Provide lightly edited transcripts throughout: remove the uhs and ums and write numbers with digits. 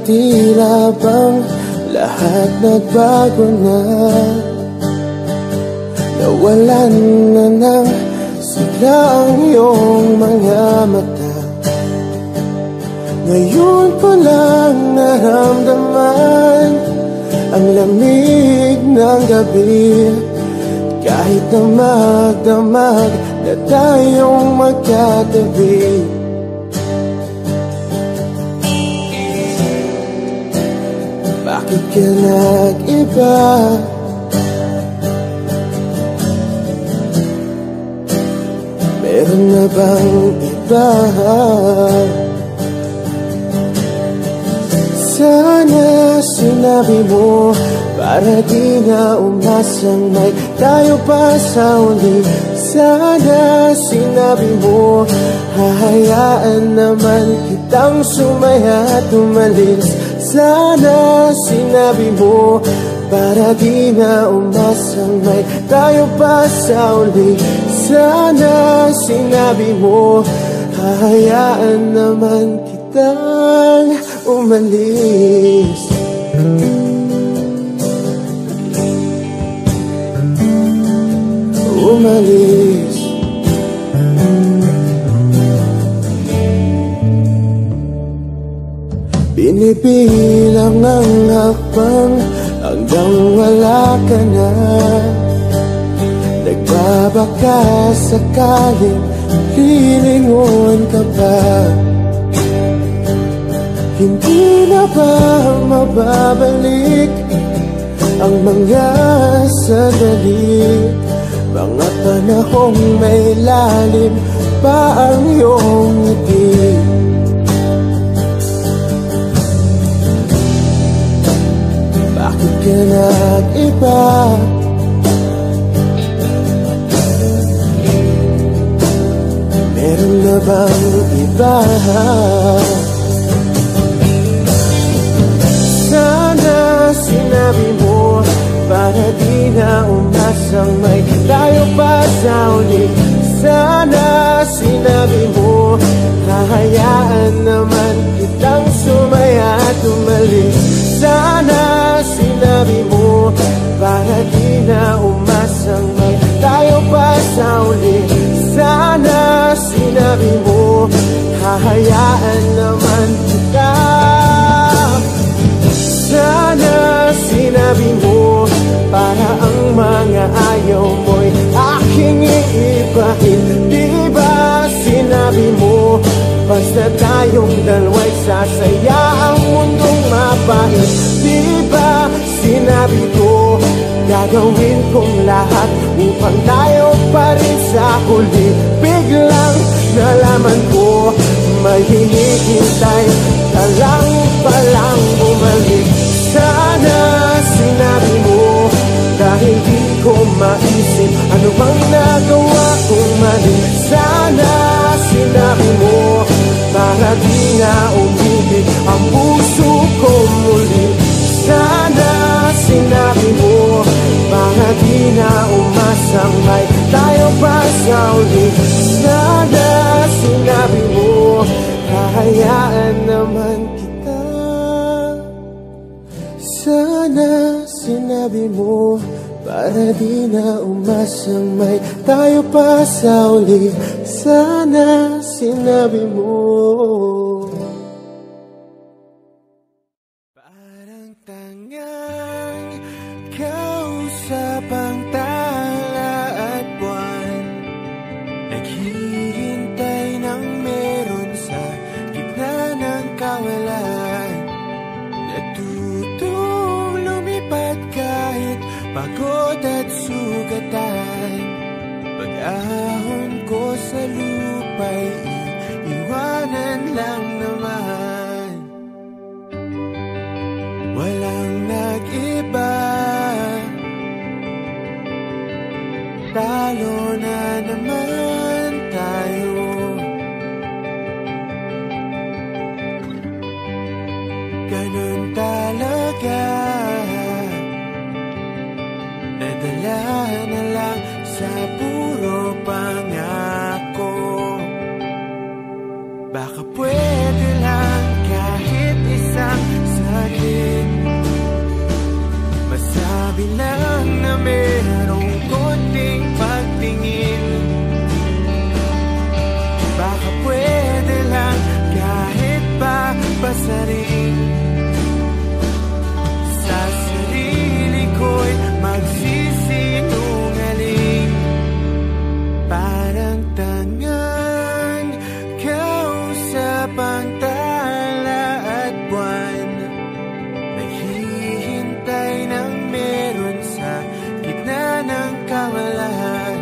Tila bang lahat nagbago na? Nawalan na ng sigla ang iyong mga mata. Ngayon ko lang naramdaman ang lamig ng gabi. Kahit damag-damag na tayong magkatabi, bakit ka nag-iba? Meron na bang iba? Sana sinabi mo para di na umasang may tayo pa sa uli. Sana sinabi mo hahayaan naman kitang sumaya at umalis. Sana sinabi mo para di na umasang may tayo pa sa uli. Sana sinabi mo hahayaan naman kitang umalis. Umalis. Binibilang ang hakbang hanggang wala ka na. Nagbabaka sakaling lilingon ka pa. Hindi na ba mababalik ang mga sandali? Mga panahong may lalim pa ang iyong ngiti. Bakit ka nag-iba? Meron na bang iba? Sana sinabi mo para di na umasang may tayo pa sa uli. Sana sinabi mo hahayaan naman kitang sumaya at umalis. Sana sinabi mo para di na umasang may tayo pa sa uli. Sana sinabi mo hahayaan naman kita. Sana sinabi mo para ang mga ayaw mo'y aking iibahin. Di ba sinabi mo basta tayong dalawa'y sasaya ang mundong mapait? Di ba sinabi ko gagawin kong lahat upang tayo pa rin sa huli? Biglang nalaman ko may hinihintay ka lang palang bumalik. Sana sinabi mo dahil di ko maisip ano bang nagawa kong mali. Sana sinabi mo para di na umibig ang puso ko muli. Sana sinabi mo para di na umasang may tayo pa sa uli. Sana sinabi mo hahayaan naman kita. Sana sinabi mo para di na umasang may tayo pa sa uli. Sana sinabi mo parang tangang kausap ang tala at buwan, naghihintay ng meron sa gitna ng kawalan. Natutong lumipat kahit pagod at sugatan. Pag-ahon ko sa lupa'y iwanan lang. talaga nadala na lang sa puro pangako. Baka pwede lang kahit isang saglit masabi lang na merong konting pagtingin. Baka pwede lang kahit papasarin sa sarili ko'y magsisinungaling. Parang tangang kausap ang tala at buwan, naghihintay ng meron sa gitna ng kawalan.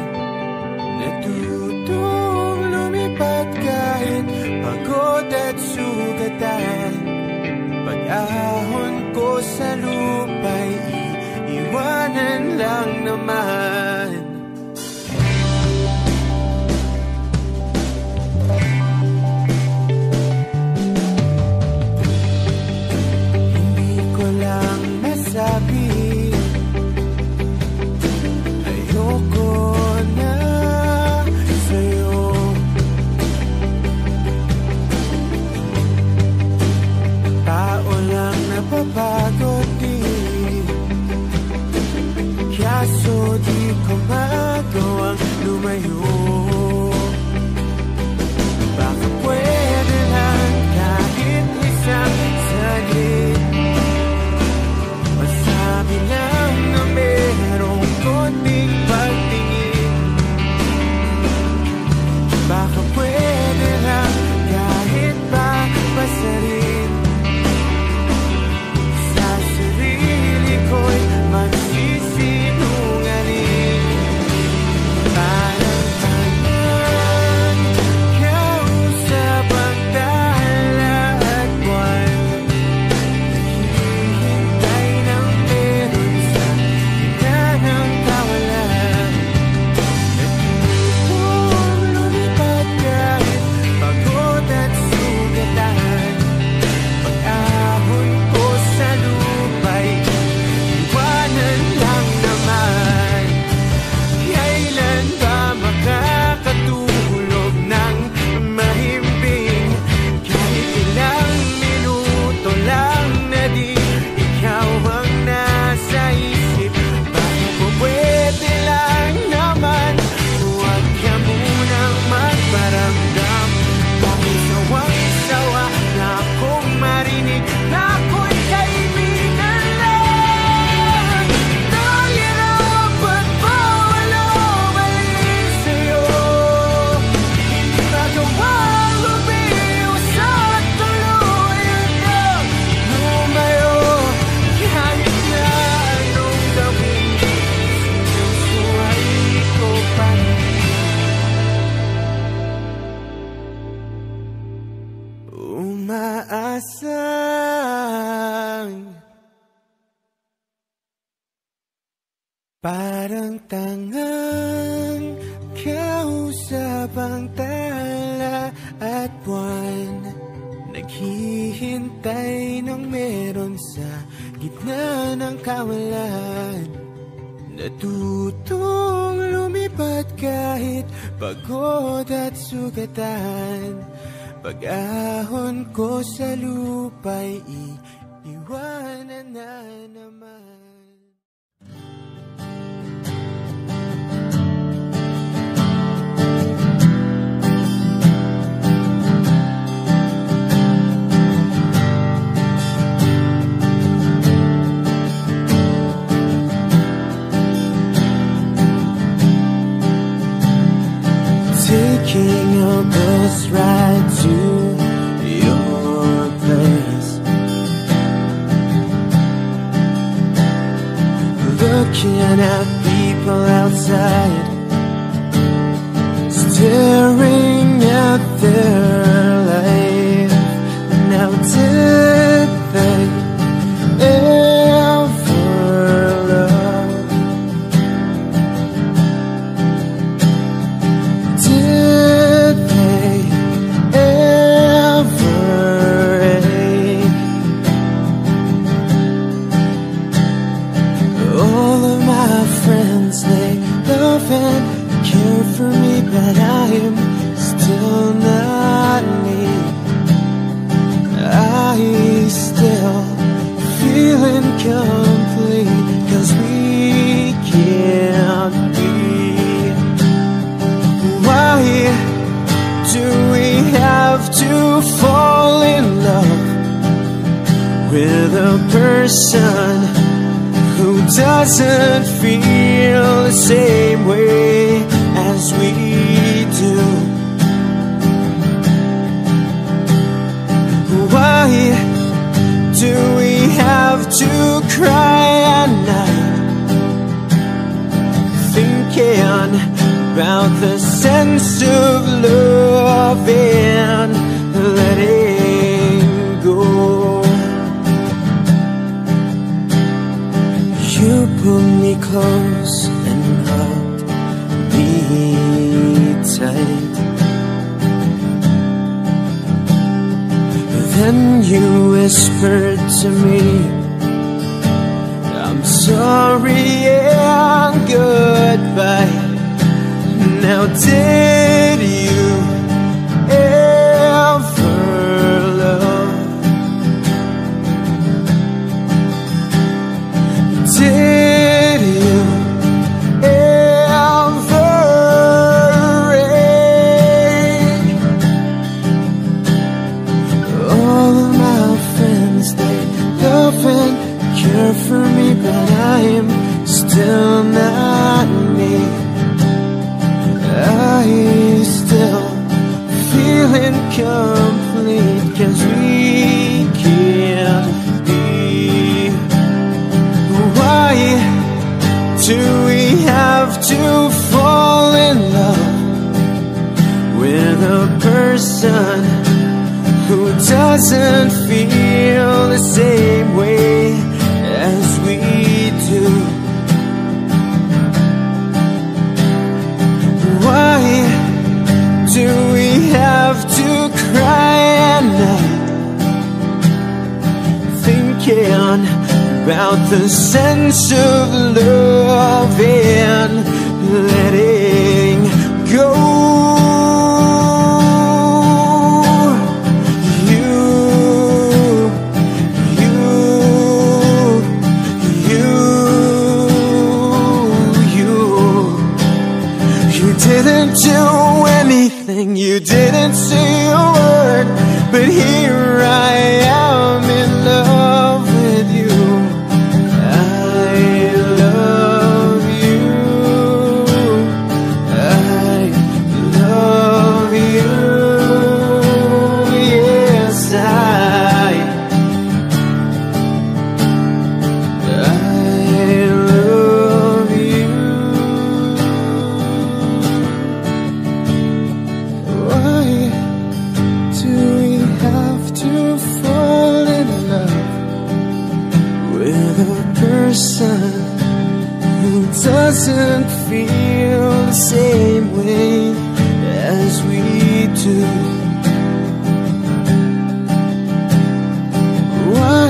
Natutong lumipat kahit pagod at sugatan. Pag-ahon ko sa lupa'y iiwanan lang naman. Hindi ko lang nasabi, ayoko na sa'yo. Tao lang napabago din, kaso di ko magawang lumayo. Baka pwede lang kahit isang saglit masabi lang na merong konting pagtingin. Baka pwede lang kahit papasarin sa sarili ko'y magsisinungaling. Parang tangang kausap ang tala at buwan, naghihintay ng meron sa gitna ng kawalan. Natutong lumipat kahit pagod at sugatan. Pag-ahon ko sa lupa'y iwanan lang naman. Kailan ba makakatulog ng mahimbing? Kahit ilang minuto lang na di ikaw ang nasa isip. Bakit pwede lang naman, huwag ka munang magparamdam. Bakit sawang-sawa na akong marinig na ako'y kaibigan lang? Nahirap at bawal umalis sa'yo, hindi magawa lumiyo sa tuloy hanggang lumayo. Kahit na anong gawin, susuway ko pa umaasang parang tangang kausap ang tala at buwan, naghihintay ng meron sa gitna ng kawalan. Natutong lumipat kahit pagod at sugatan. Pag-ahon ko sa lupa'y iiwanan na naman. Taking a bus ride to your place, looking at people outside, staring at their life. Now did they ever love? complete, 'cause we can't be. Why do we have to fall in love with a person who doesn't feel the same way as we do? Why do we have to cry at night, thinking about the sense of love and letting go? You pull me close and hold me tight, then you whispered to me, I'm sorry and goodbye. Now did you ever love? Did you ever rain? All of my friends, they love and care for me, but I am still not me. I still feel incomplete, 'cause we can't be. Why do we have to fall in love with a person who doesn't feel the same way as we do? Why do we have to cry at night, thinking about the sense of love and letting go? Do anything, you didn't say a word, but here I am in love with you. I love you, I love you, yes I love you. Person who doesn't feel the same way as we do. Why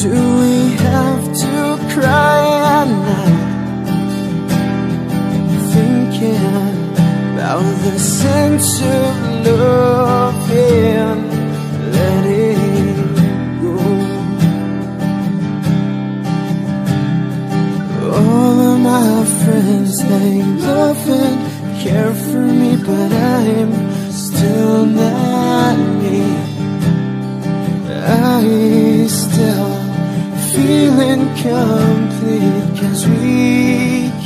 do we have to cry at night, thinking about the sense of love and letting go? All of my friends, they love and care for me, but I'm still not me. I still feel incomplete, 'cause we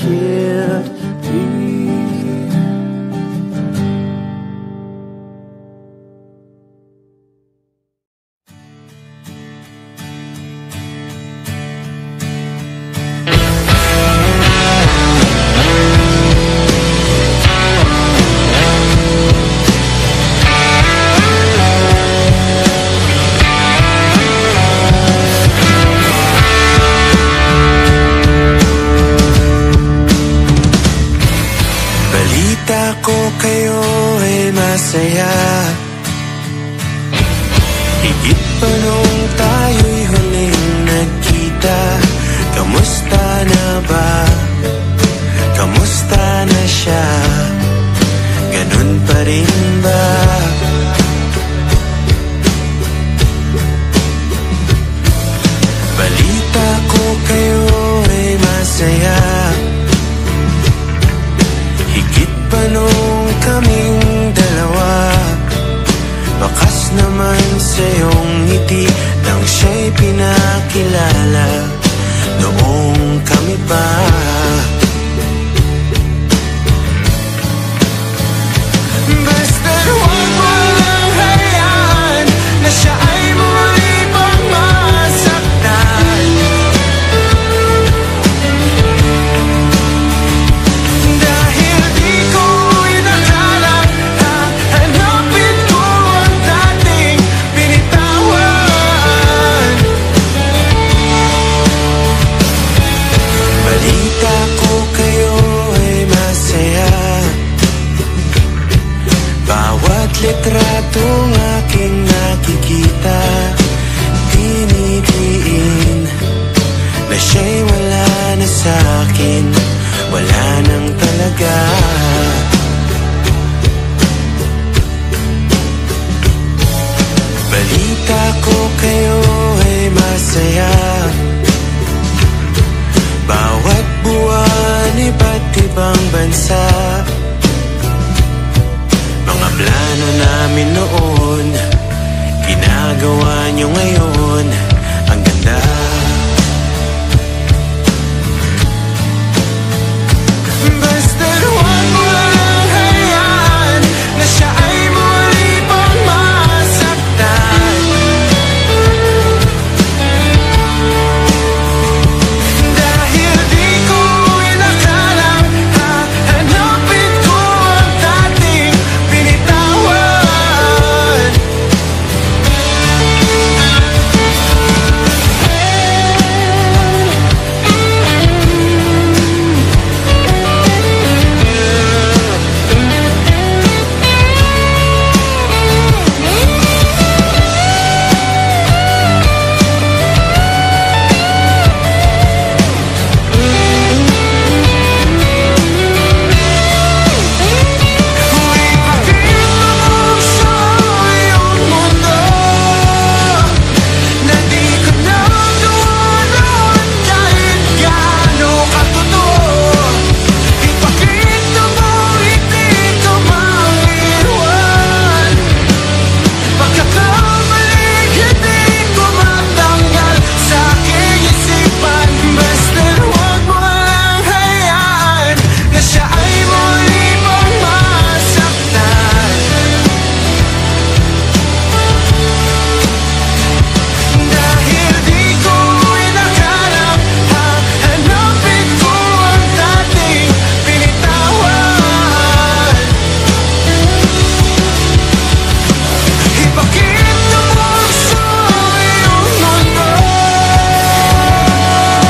can't be. Balik ngumiti nang siya'y pinakilala noong kami pa. Basta't huwag mo lang hayaan na siya ay muli pang masaktan. Dahil di ko inakala na hanapin ko ang dating binitawan. Balita ko kayo ay masaya. Bawat litratong aking nakikita, tinitiin na siya'y wala na sa'kin, wala nang talaga. Balita ko kayo ay masaya. Bawat buwan, iba't ibang bansa. Mga plano namin noon, ginagawa nyo ngayon. Ang ganda. Basta't huwag mo lang hayaan na siya ay muli pang masaktan. Dahil di ko inakala na hanapin ko ang dating binitawan. Huwag pakita mo sa iyong mundo na di ko na doon kahit gaano katunog. Ipakita mo hindi ko maiwan. Pagkakamali hindi ko matanggal sa aking isipan. Basta't huwag mo lang hayaan na siya ay muli pang masaktan. Dahil di ko inakala na hanapin ko ang dating binitawan. Ipakita mo sa iyong mundo. Ipakita mo sa iyong mundo.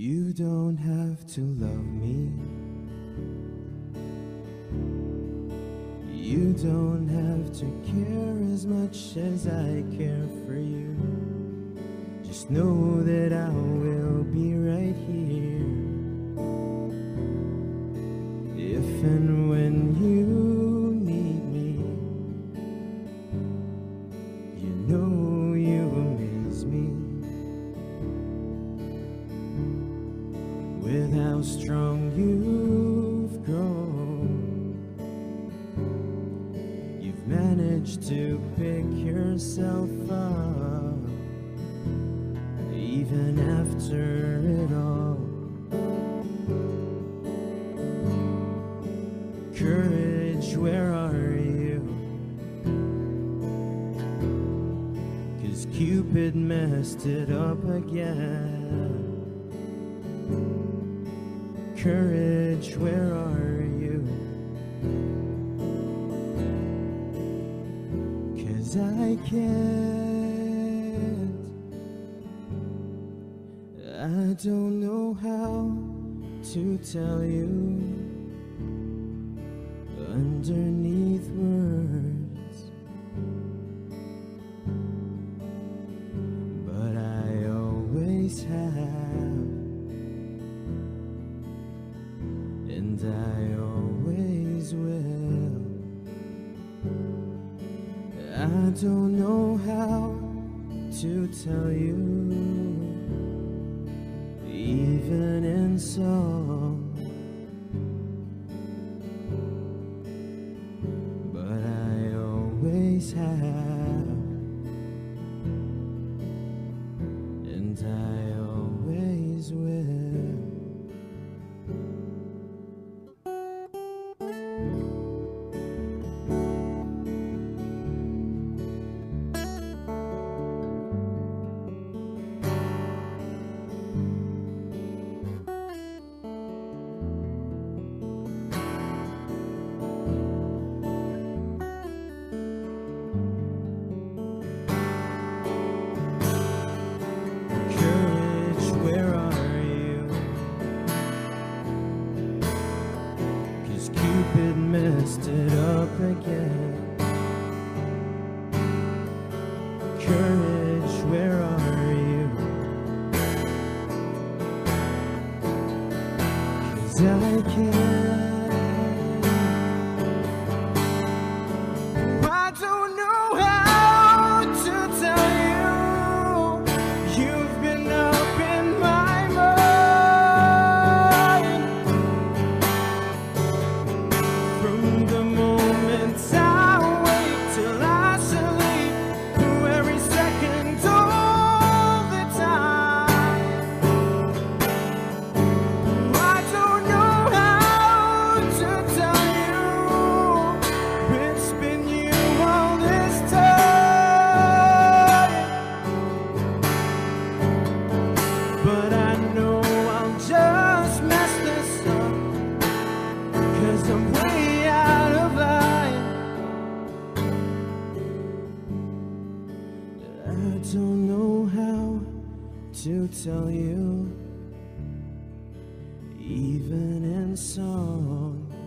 You don't have to love me. You don't have to care as much as I care for you. Just know that I will be right here if and when you need me. You know you amaze me with how strong you've grown. You've managed to pick yourself up even after it all. Courage, where are you? 'Cause Cupid messed it up again. Courage, where are you? 'Cause I don't know how to tell you underneath words, but I always have, and I always will. I don't know how to tell you, even in song, but I always have, and I always will. Cupid messed it up again. Courage, where are you? 'Cause I can't. I don't know how to tell you. You've been up in my I don't know how to tell you, even in song.